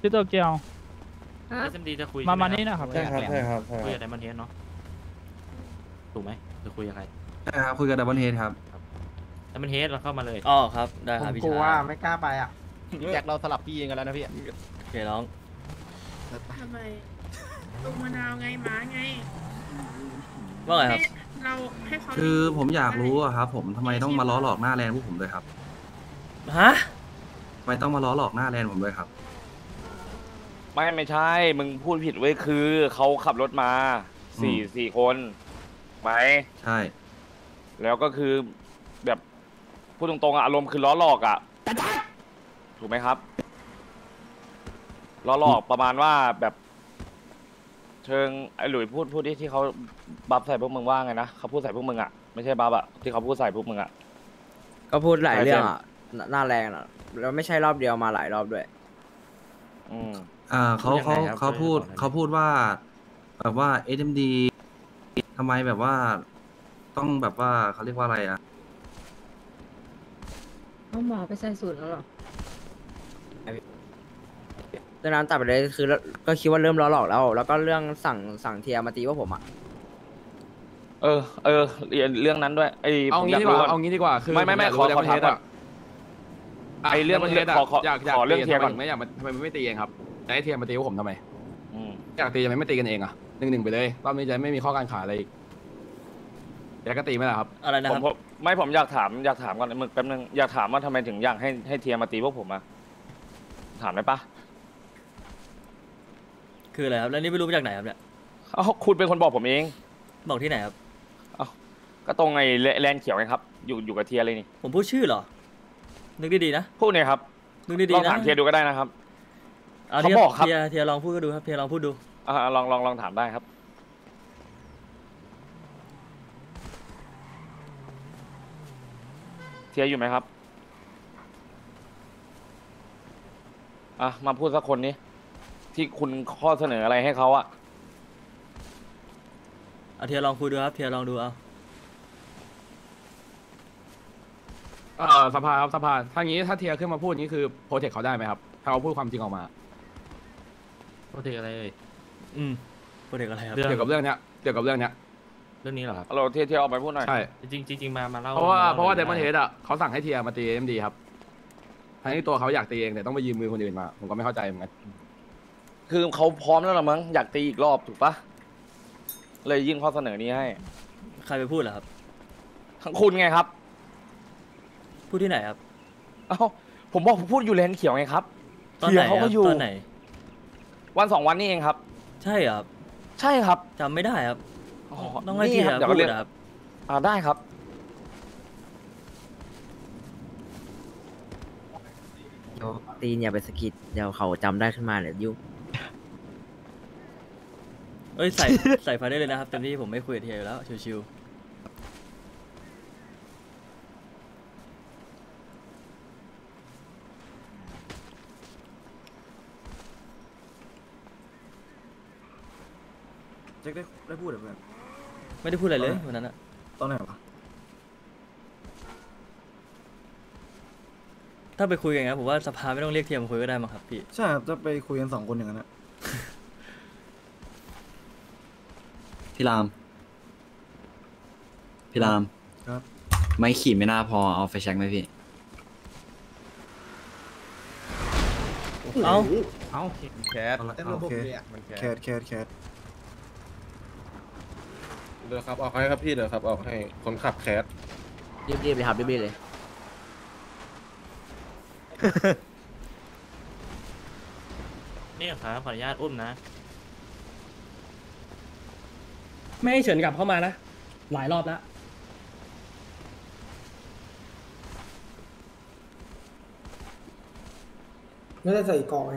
ชื่อโตเกียวเอสเอ็มดีจะคุยมานี่นะครับใช่ครับคุยกับไดมอนเฮดเนาะถูกไหมจะคุยกับใครครับคุยกับไดมอนเฮดครับไดมอนเฮดเราเข้ามาเลยอ๋อครับได้ครับพี่ชายผมกลัวไม่กล้าไปอ่ะแจ็คเราสลับพี่เองกันแล้วนะพี่โอเคน้องทำไมลูกมะนาวไงหมาไงว่าไงครับคือผมอยากรู้อะครับผมทำไมต้องมาล้อหลอกหน้าแลนพวกผมเลยครับฮะทำไมต้องมาล้อหลอกหน้าแลนผมเลยครับไม่ใช่มึงพูดผิดเว้ยคือเขาขับรถมาสี่คนไหมใช่แล้วก็คือแบบพูดตรงๆอะอารมณ์คือล้อหลอกอะถูกไหมครับล้อหลอกประมาณว่าแบบเชิงไอ้หลุยพูดที่เขาบัฟใส่พวกมึงว่าไงนะเขาพูดใส่พวกมึงอ่ะไม่ใช่บัฟอ่ะที่เขาพูดใส่พวกมึงอ่ะก็พูดหลายเรื่องอ่ะหน้าแรงอ่ะแล้วไม่ใช่รอบเดียวมาหลายรอบด้วยเขาพูดว่าแบบว่า SMD ทำไมแบบว่าต้องแบบว่าเขาเรียกว่าอะไรอ่ะเขาหมอไปใส่สูตรแล้วหรอตอนนั้นตัดไปเลยคือก็คิดว่าเริ่มล้อหลอกแล้วก็เรื่องสั่งเทียมาตีว่าผมอ่ะเรื่องนั้นด้วยไอ้เอางี้ดีกว่าคือไม่ขอทักก่อนไอ้เรื่องมันขอเรื่องเทียก่อนไม่อยากทำไมไม่ตีเองครับจะให้เทียมาตีว่าผมทำไมอยากตีจะไม่ตีกันเองอ่ะหนึ่งไปเลยรอบนี้จะไม่มีข้อการขาอะไรอีกอยากก็ตีไหมล่ะครับอะไรนะครับไม่ผมอยากถามก่อนมึงแป๊บนึงอยากถามว่าทำไมถึงอยากให้เทียมาตีพวกผมอ่ะถามได้ปะคืออะไรครับแล้วนี่ไม่รู้มาจากไหนครับเนี่ยอ้าวคุณเป็นคนบอกผมเองบอกที่ไหนครับอ้าวก็ตรงไอ้แลนเขียวไงครับอยู่กับเทียเลยนี่ผมพูดชื่อเหรอนึกดีๆนะพูดเนี่ยครับนึกดีๆนะลองถามเทียดูก็ได้นะครับเขาบอกครับเทียลองพูดก็ดูครับเทียลองพูดดูลองถามได้ครับเทียอยู่ไหมครับอ่ะมาพูดสักคนนี้ที่คุณข้อเสนออะไรให้เขาอะเทียลองคุยดูครับเทียลองดูเอาสภาครับสภาถ้างี้ถ้าเทียขึ้นมาพูดนี้คือโปรเทคเขาได้ไหมครับถ้าเขาพูดความจริงออกมาโปรเทคอะไรเลยโปรเทคอะไรครับเกี่ยวกับเรื่องเนี้ยเหรอครับเราเทียออกไปพูดหน่อยใช่จริงมาเล่าเพราะว่าไดมอนเฮดอะเขาสั่งให้เทียมาตีเอ็มดีครับทั้งที่ตัวเขาอยากตีเองแต่ต้องไปยืมมือคนอื่นมาผมก็ไม่เข้าใจเหมือนกันคือเขาพร้อมแล้วหรือมั้งอยากตีอีกรอบถูกปะเลยยื่นข้อเสนอนี้ให้ใครไปพูดเหรอครับทั้งคุณไงครับพูดที่ไหนครับเอ้าผมบอกผมพูดอยู่เลนเขียวไงครับตอนไหนเขาก็อยู่ตอนไหนวันสองวันนี้เองครับใช่ครับจำไม่ได้ครับต้องให้ที่ครับพูดครับได้ครับตีนอย่าไปสกิดเดี๋ยวเขาจำได้ขึ้นมาเดี๋ยวยุ่งเอ้ยใส่ไฟได้เลยนะครับเต็มที่ผมไม่คุยกับเทียอยู่แล้วชิวๆแจ็คได้พูดหรือเปล่าไม่ได้พูดอะไรเลยวันนั้นอะตอนไหนวะถ้าไปคุยกันนะผมว่าสภาไม่ต้องเรียกเทียมคุยก็ได้มั้งครับพี่ใช่ครับจะไปคุยกันสองคนอย่างนั้นนะพี่รามครับไม่ขี่ไม่น่าพอเอาไฟแช็กไหมพี่เอาแคทเต้นระบบเลยอ่ะมันแคทเดี๋ยวครับออกให้ครับพี่เดี๋ยวครับออกให้คนขับแคทรีบๆไปขับรีบๆเลยนี่ครับขออนุญาตอุ้มนะไม่ให้เฉินกลับเข้ามานะหลายรอบแล้วไม่ได้ใส่กองไง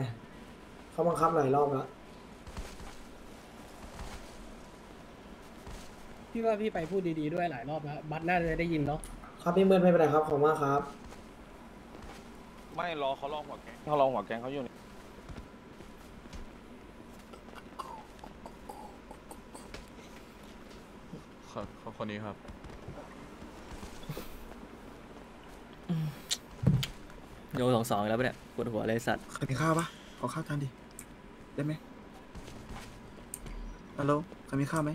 เขาบังคับหลายรอบแล้วพี่ว่าพี่ไปพูดดีๆด้วยหลายรอบแล้วบัตรน่าจะได้ยินเนาะครับพี่เมื่อไม่เป็นไรครับขอบมากครับไม่รอเขาลองหัวแกงเขาอยู่นี่เขาคนนี้ครับโยสองแล้วปะเนี่ยปวดหัวเลยสัตว์เคยกินข้าวปะ อข้าวทานดิได้ไหมฮัลโหลใครมีข้าวไหม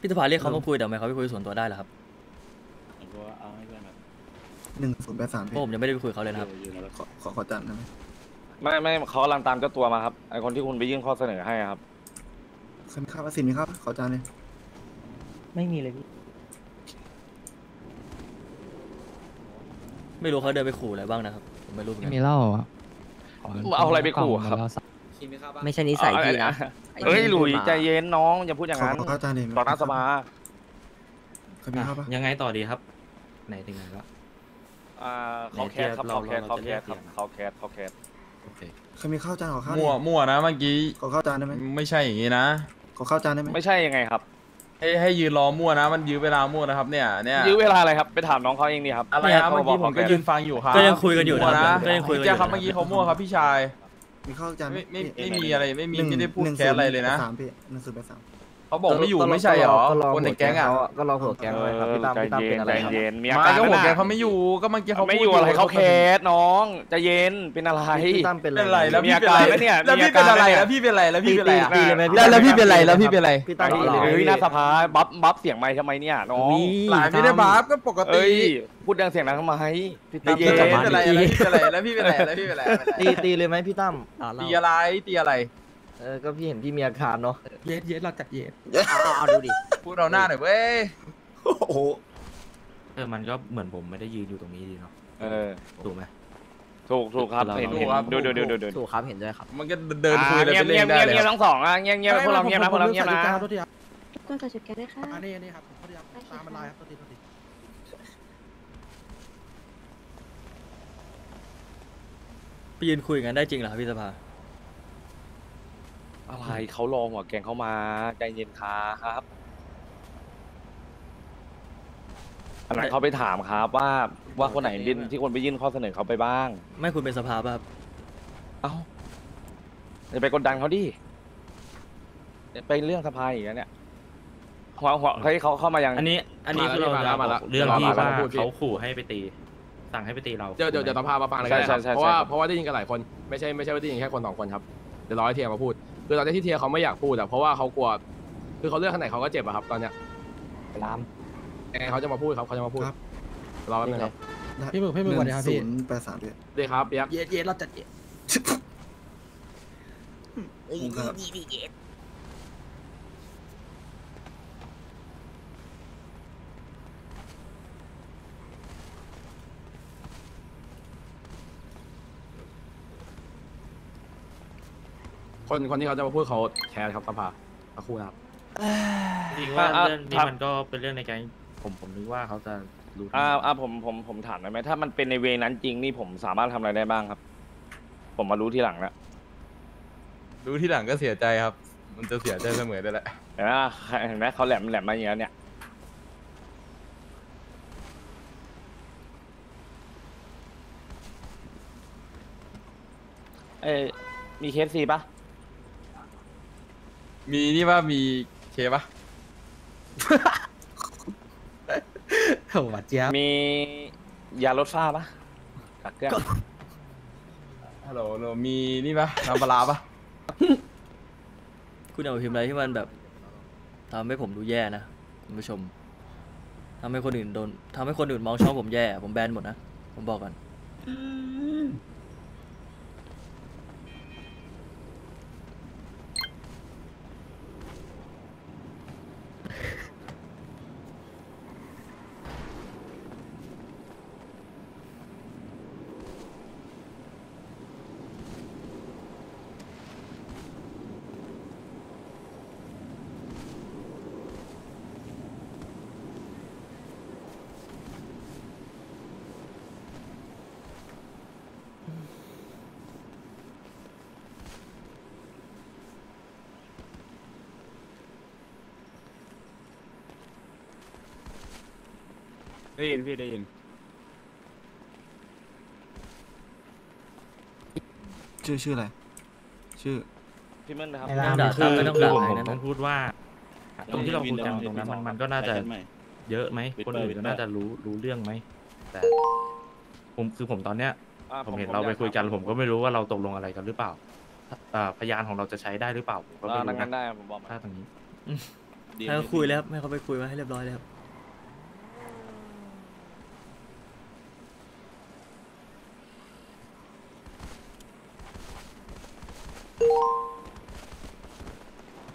พี่ธภาเรียกเขามาคุยเดี๋ยวไหมเขาไปคุยส่วนตัวได้เหรอครับก็เอาให้เพื่อนแบบ1083ผมยังไม่ได้ไปคุยเขาเลยนะครับขอจัดนะไม่เขากำลังตามเจ้าตัวมาครับไอคนที่คุณไปยื่นข้อเสนอให้ครับใครมีข้าวสินมีข้าวขอจานเลยไม่มีเลยพี่ไม่รู้เขาเดินไปขู่อะไรบ้างนะครับไม่รู้ไม่มีเล่าเอาอะไรไปขู่ครับไม่ใช่นิสัยพี่นะเฮ้ยหลุยใจเย็นน้องอย่าพูดอย่างนั้นต่อหน้าสภายังไงต่อดีครับไหนถึงไหนแล้วเขาแคสครับเขาแคสเขามีข้าวจานของข้าวมั่วนะเมื่อกี้เขาข้าวจานได้ไหมไม่ใช่อย่างนี้นะเขาข้าวจานได้ไหมไม่ใช่ยังไงครับให้ยืนรอมั่วนะมันยื้อเวลามั่วนะครับเนี่ยยื้อเวลาอะไรครับไปถามน้องเขาเองดีครับอะไรครับเมื่อกี้ผมก็ยืนฟังอยู่ครับก็ยังคุยกันอยู่นะก็ยังคุยกันอยู่ครับเมื่อกี้เขามั่วครับพี่ชายมีข้าวจานไม่มีอะไรไม่ได้พูดแคสอะไรเลยนะ103เขาบอกไม่อยู่ไม่ใช่หรอคนในแก๊งอ่ะก็รอหัวแก๊งเลยครับพี่ตามเป็นอะไรครับมาก็หัวแก๊งเขาไม่อยู่ก็เมื่อกี้เขาไม่อยู่อะไรเขาแคสน้องใจเย็นเป็นอะไรพี่ตามเป็นอะไรแล้วพี่เป็นอะไรแล้วพี่เป็นอะไรแล้วพี่เป็นอะไรแล้วพี่เป็นอะไรแล้วพี่เป็นอะไรแล้วพี่เป็นอะไรพี่ตามเฮ้ยหน้าสภาบัฟเสียงไมค์ทำไมเนี่ยน้องหลายไม่ได้บัฟก็ปกติพูดดังเสียงดังทำไมพี่ตามเป็นอะไรแล้วพี่เป็นอะไรแล้วพี่เป็นอะไรแล้วพี่เป็นอะไรตีเลยไหมพี่ตามตีอะไรก็พี่เห็นพี่มีอาการเนาะเย็ดเราจัดเย็ดเอาดูดิพูดเราหน้าหน่อยเว้ยโอ้โหมันก็เหมือนผมไม่ได้ยืนอยู่ตรงนี้ดีเนาะถูกไหมถูกครับเห็นดูถูกครับเห็นด้วยครับมันก็เดินคุยเงียบเงียบทั้งสองอ่ะเงียบพวกเราเงียบนะพวกเราเงียบนะก็จะจัดการได้ค่ะอันนี้ครับเขาเรียกตามลายครับตัวดีไปยืนคุยกันได้จริงเหรอครับพี่สภาอะไรเขารอหัวแกงเขามาใจเย็นครับอันนั้นเขาไปถามครับว่าคนไหนดินที่คนไปยื่นข้อเสนอเขาไปบ้างไม่คุณเป็นสภาครับเอ้าจะไปกดดันเขาดิไปเรื่องสภาอีกแล้วเนี่ยหัวใครเขาเข้ามาอย่างอันนี้คือเรามาละเรื่องที่เขาขู่ให้ไปตีสั่งให้ไปตีเราเดี๋ยวสภามาฟังเลยเพราะว่าได้ยินกันหลายคนไม่ใช่ว่าได้ยินแค่คนสองคนครับเดี๋ยวรอให้เทียมาพูดคือตอนที่เทียเขาไม่อยากพูดแต่เพราะว่าเขากลัวคือเขาเลือกขนาดเขาก็เจ็บอะครับตอนเนี้ยน้ำเขาจะมาพูดครับเขาจะมาพูดครับรอแป๊บนึงครับพี่มือวันนี้ครับพี่083เด็กครับเปียกเย็ดเราจัดเย็ดคนที่เขาจะมาพูดเขาแคร์ครับสภาอาคู่นะครับจริงว่าเรื่องนี้มันก็เป็นเรื่องในแก๊งผมนึกว่าเขาจะรู้ผมถามได้ไหมถ้ามันเป็นในเวนั้นจริงนี่ผมสามารถทำอะไรได้บ้างครับผมมารู้ทีหลังแล้วรู้ทีหลังก็เสียใจครับมันจะเสียใจเสมอได้แหละเห็นไหมเขาแหลมมาอย่างนี้เนี่ยมีเคสซีปะมีนี่ว่ามีเคปะหัวเจี๊ยบมียาลดฝ้าปะกักเกลือฮัลโหลมีนี่ปะน้ำปลาปะคุณเอาพิมพ์อะไรที่มันแบบทำให้ผมดูแย่นะคุณผู้ชมทำให้คนอื่นโดนทำให้คนอื่นมองช่องผมแย่ผมแบนหมดนะผมบอกก่อนได้ยินพี่ได้ยินชื่ออะไรชื่อพี่เมินนะครับคือผมต้องพูดว่าตรงที่เราคุยกันตรงนั้นมันก็น่าจะเยอะไหมคนอื่นน่าจะรู้เรื่องไหมแต่ผมคือผมตอนเนี้ย ผมเห็นเราไปคุยกันผมก็ไม่รู้ว่าเราตกลงอะไรกันหรือเปล่าพยานของเราจะใช้ได้หรือเปล่าผมก็ไม่รู้นะถ้าตรงนี้ถ้าคุยแล้วให้เขาไปคุยมาให้เรียบร้อยแล้ว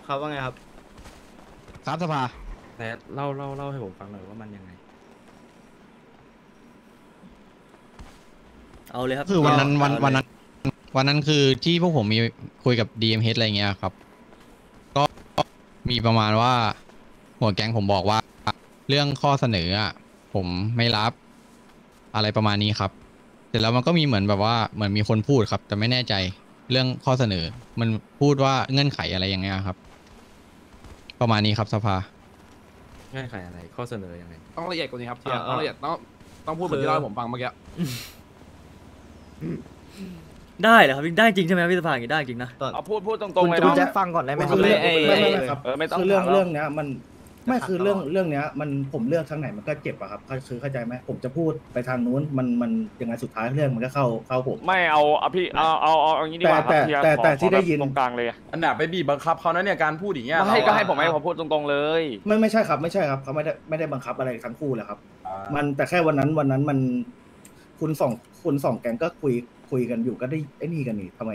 ครับว่าไงครับสามสภาแต่เล่าให้ผมฟังหน่อยว่ามันยังไงเอาเลยครับคือวันนั้นคือที่พวกผมมีคุยกับ DMH อะไรเงี้ยครับก็มีประมาณว่าหัวแก๊งผมบอกว่าเรื่องข้อเสนออ่ะผมไม่รับอะไรประมาณนี้ครับเสร็จแล้วมันก็มีเหมือนแบบว่าเหมือนมีคนพูดครับแต่ไม่แน่ใจเรื่องข้อเสนอมันพูดว่าเงื่อนไขอะไรอย่างเงี้ยครับประมาณนี้ครับสภาเงื่อนไขอะไรข้อเสนอยังไงต้องละเอียดกว่านี้ครับต้องละเอียดต้องพูดเหมือนที่เล่าให้ผมฟังเมื่อกี้ได้เหรอครับได้จริงใช่ไหมพี่สภาอย่างนี้ได้จริงนะเอาพูดตรงๆเลยนะคุณแจ็คฟังก่อนได้ไหมครับคือเรื่องเนี้ยมันไม่คือเรื่องเนี้ยมันผมเลือกทางไหนมันก็เจ็บอะครับคือเข้าใจไหมผมจะพูดไปทางนู้นมันยังไงสุดท้ายเรื่องมันก็เข้าผมไม่เอาพี่เอาอย่างนี้ดีกว่าแต่ที่ได้ยินตรงกลางเลยอันดับไปบีบบังคับเขานะเนี่ยการพูดอย่างเงี้ยก็ให้ผมพูดตรงๆเลยไม่ใช่ครับเขาไม่ได้บังคับอะไรทั้งคู่เลยครับมันแต่แค่วันนั้นมันคุณสองแกงก็คุยกันอยู่ก็ได้ไอ้นี่กันนี่ทำไม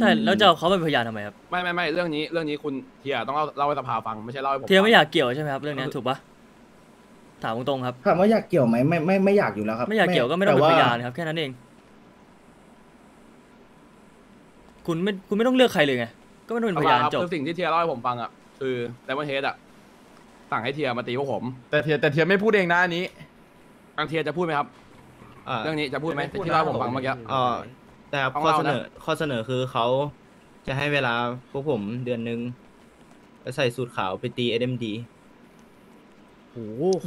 ใช่แล้วจะเขาเป็นพยานทำไมครับไม่เรื่องนี้คุณเทียต้องเล่าให้สภาฟังไม่ใช่เล่าให้ผมเทียไม่อยากเกี่ยวใช่ไหมครับเรื่องนี้ถูกปะถามตรงๆครับถามว่าอยากเกี่ยวไหมไม่อยากอยู่แล้วครับไม่อยากเกี่ยวก็ไม่ต้องเป็นพยานครับแค่นั้นเองคุณไม่ต้องเลือกใครเลยไงก็ไม่ต้องเป็นพยานจบสิ่งที่เทียเล่าให้ผมฟังอ่ะคือแต่ว่าเฮดอ่ะสั่งให้เทียมาตีพวกผมแต่เทียไม่พูดเองนะอันนี้ทางเทียจะพูดไหมครับเรื่องนี้จะพูดไหมที่เล่าผมฟังเมื่อกี้แต่ข้อเสนอคือเขาจะให้เวลาพวกผมเดือนนึงแล้วใส่สูตรขาวไปตี SMD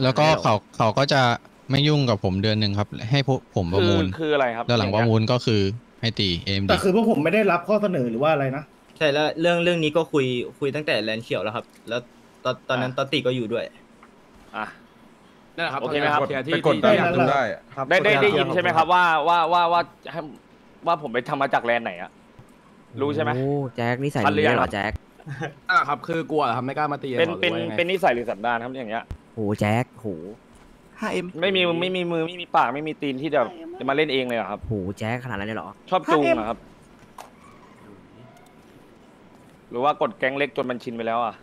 แล้วก็เขาก็จะไม่ยุ่งกับผมเดือนนึงครับให้พวกผมประมูลคืออะไรครับแล้วหลังประมูลก็คือให้ตี SMD แต่คือพวกผมไม่ได้รับข้อเสนอหรือว่าอะไรนะใช่แล้วเรื่องนี้ก็คุยตั้งแต่แลนเขียวแล้วครับแล้วตอนนั้นตติก็อยู่ด้วยอ่ะนั่นแหละครับโอเคไหมครับไปกดได้ยินใช่ไหมครับว่าผมไปทำมาจากแลนไหนอะรู้ใช่ไหมโอ้แจ็คนิสัยหรือสันดานแจ็คอ่ะครับคือกลัวครับไม่กล้ามาตีเป็นนิสัยหรือสันดานครับอย่างเงี้ยโอ้แจ็คโหไม่มีมือไม่มีปากไม่มีตีนที่จะมาเล่นเองเลยครับโหแจ็คขนาดนั้นเลยเหรอชอบจูงนะครับหรือว่ากดแก๊งเล็กจนมันชินไปแล้วอ่ะ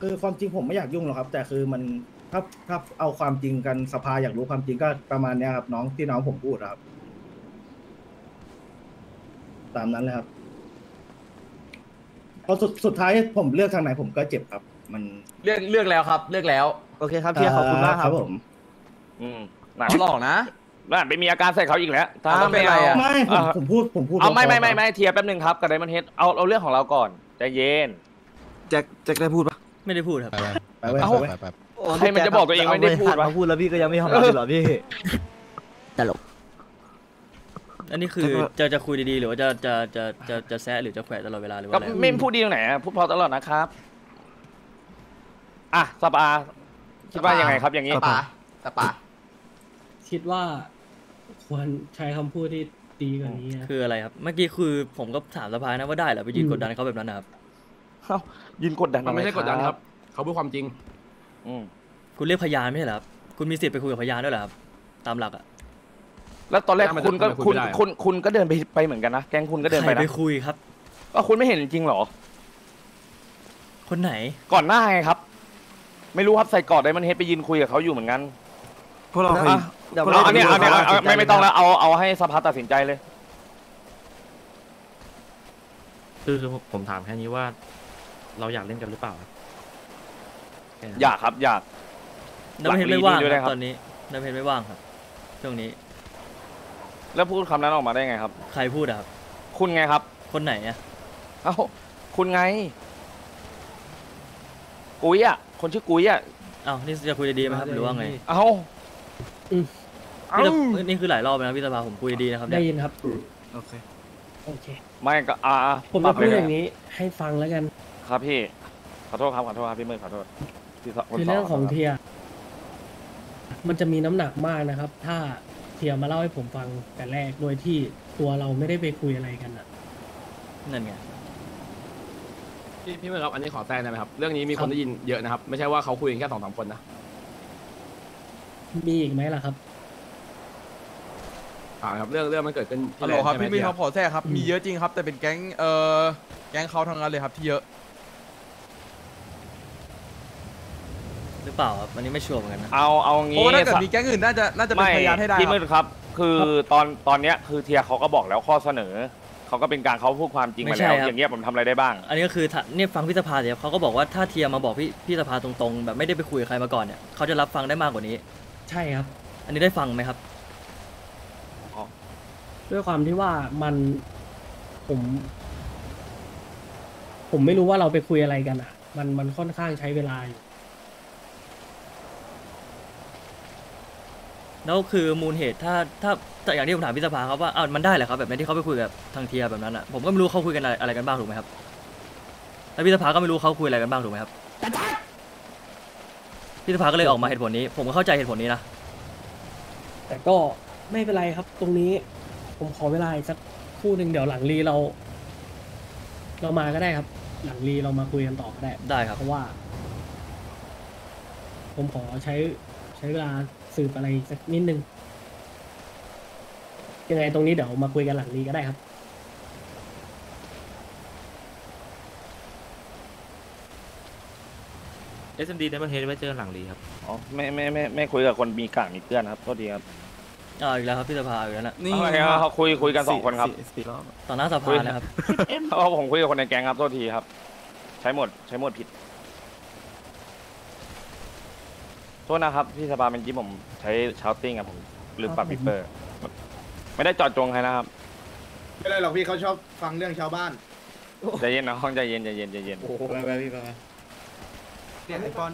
คือความจริงผมไม่อยากยุ่งหรอกครับแต่คือมันถ้าเอาความจริงกันสภาอยากรู้ความจริงก็ประมาณนี้ครับน้องที่น้องผมพูดครับตามนั้นเลยครับพอสุดท้ายผมเลือกทางไหนผมก็เจ็บครับมันเลือกแล้วครับเลือกแล้วโอเคครับพี่ขอบคุณมากครับผมหลอกนะน่าไปมีอาการใส่เขาอีกแล้วถ้าไม่ผมพูดเอาไม่เทียบแป๊บนึงครับกับไดมอนด์เฮดเอาเรื่องของเราก่อนใจเย็นแจ็คได้พูดปะไม่ได้พูดครับไปใครมันจะบอกตัวเองไม่ได้พูดมาพูดแล้วพี่ก็ยังไม่ทำอะไรหรอพี่ตลกอันนี้คือจะคุยดีๆหรือว่าจะแซะหรือจะแขวะตลอดเวลาหรือว่าอะไรก็ไม่พูดดีตรงไหนพูดพอตลอดนะครับอ่ะสปาคิดว่ายังไงครับอย่างนี้สปาคิดว่าควรใช้คำพูดที่ดีกว่านี้คืออะไรครับเมื่อกี้คือผมก็ถามสปานะว่าได้เหรอไปยืนกดดันเขาแบบนั้นนะครับยืนกดดันมันไม่ใช่กดดันครับเขาพูดความจริงคุณเรียกพยานไม่ใช่เหรอครับคุณมีสิทธิ์ไปคุยกับพยานด้วยเหรอครับตามหลักอะแล้วตอนแรกคุณก็เดินไปเหมือนกันนะแกงคุณก็เดินไปนะไปคุยครับก็คุณไม่เห็นจริงหรอคนไหนก่อนหน้าไงครับไม่รู้ครับใส่กอดได้มันเฮดไปยืนคุยกับเขาอยู่เหมือนกันพวกเราเอาไม่ต้องแล้วเอาให้สภาตัดสินใจเลยคือผมถามแค่นี้ว่าเราอยากเล่นกันหรือเปล่าอยากครับอยากน้ำเพชรไม่ว่างครับตอนนี้น้ำเพชรไม่ว่างครับช่วงนี้แล้วพูดคำนั้นออกมาได้ไงครับใครพูดครับคุณไงครับคนไหนอ่ะเอ้าคุณไงกุ้ยอ่ะคนชื่อกุ้ยอ่ะเอ้านี่จะคุยดีไหมครับหรือว่าไงเอ้านี่คือหลายรอบนะพี่ตาบาผมคุยดีนะครับได้ยินครับโอเคไม่ก็ผมจะพูดอย่างนี้ให้ฟังแล้วกันครับพี่ขอโทษครับพี่เมย์ขอโทษคือเรื่องของเทีย มันจะมีน้ำหนักมากนะครับถ้าเทียมาเล่าให้ผมฟังแต่แรกโดยที่ตัวเราไม่ได้ไปคุยอะไรกันอ่ะนั่นไงพี่เมื่อครับอันนี้ขอแจ้งได้ไหมครับเรื่องนี้มีคนได้ยินเยอะนะครับไม่ใช่ว่าเขาคุยกันแค่2-3คนนะมีอีกไหมล่ะครับครับเรื่องมันเกิดขึ้นฮัลโหลครับพี่มีเขาขอแทรกครับมีเยอะจริงครับแต่เป็นแก๊งเขาทางนั้นเลยครับที่เยอะหรือเปล่าครับอันนี้ไม่ชัวร์เหมือนกันนะเอางี้เพราะว่าถ้าเกิดมีแก๊งอื่นน่าจะเป็นพยานให้ได้พี่มืดครับคือตอนเนี้ยคือเทียเขาก็บอกแล้วข้อเสนอเขาก็เป็นการเขาพูดความจริงมาแล้วอย่างเงี้ยผมทำอะไรได้บ้างอันนี้ก็คือเนี่ยฟังพิธภาเดี๋ยวเขาก็บอกว่าถ้าเทียมาบอกพี่พิธภาตรงๆแบบไม่ได้ไปคุยกับใครมาก่อนเนี่ยเขาจะรับฟังได้มากกว่านี้ใช่ครับอันนี้ได้ฟังไหมครับด้วยความที่ว่ามันผมไม่รู้ว่าเราไปคุยอะไรกันอ่ะมันค่อนข้างใช้เวลาอยู่แล้วคือมูลเหตุถ้าอย่างที่ผมถามพิธภาครับว่าอ้าวมันได้เหรอครับแบบนี้ที่เขาไปคุยกับทางเทียแบบนั้นอ่ะผมก็ไม่รู้เขาคุยกันอะไรกันบ้างถูกไหมครับแล้วพิธภาก็ไม่รู้เขาคุยอะไรกันบ้างถูกไหมครับพิธภาก็เลยออกมาเหตุผลนี้ผมก็เข้าใจเหตุผลนี้นะแต่ก็ไม่เป็นไรครับตรงนี้ผมขอเวลาอีกสักคู่หนึ่งเดี๋ยวหลังรีเรามาก็ได้ครับหลังรีเรามาคุยกันต่อก็ได้ครับเพราะว่าผมขอใช้เวลาสืบอะไรสักนิดนึงยังไงตรงนี้เดี๋ยวมาคุยกันหลังรีก็ได้ครับSMD ได้มาเทสไว้เจอหลังรีครับอ๋อไม่คุยกับคนมีกากมีเพื่อนครับโทษทีครับอีกแล้วครับพี่สภาอีกแล้วนะนี่เขาคุยกัน2คนครับต่อหน้าสภานะครับเอาผมคุยกับคนในแก๊งครับโทษทีครับใช้หมดผิดโทษนะครับพี่สภาเมื่อกี้ผมใช้ชาวติ้งครับผมลืมปรับปิดเบอร์ไม่ได้จอดจงใครนะครับไม่ได้หรอกพี่เขาชอบฟังเรื่องชาวบ้านใจเย็นนะห้องใจเย็นโอ้โหไปพี่ไปเนี่ยไอปอน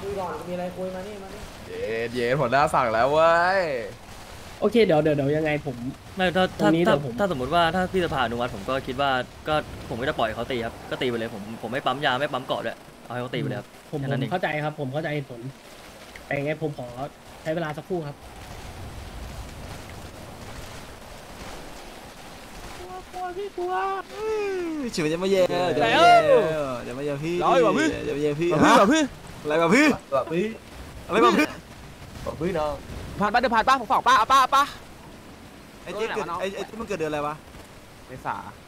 คุยหรอมีอะไรคุยมานี่เย็นผมได้สั่งแล้วเว้ยโอเคเดี๋ยวยังไงผมไม่ถ้าสมมติว่าถ้าพี่สภาอนุมัติผมก็คิดว่าก็ผมก็จะปล่อยเขาตีครับก็ตีไปเลยผมไม่ปั๊มยาไม่ปั๊มเกาะด้วยเอาให้เขาตีไปเลยครับผมเข้าใจครับผมเข้าใจผลแต่ยังไงผมขอใช้เวลาสักครู่ครับกลัวพี่กลัวฉิมจะมาเย่เดี๋ยวมาเย่พี่ร้อยกว่าพี่เดี๋ยวมาเย่พี่อะไรแบบพี่อะไรแบบพี่น้องผ่านป้าผมฝากป้าเอาป้าไอ้เจ๊มันเกิดเดือนอะไรวะเมษา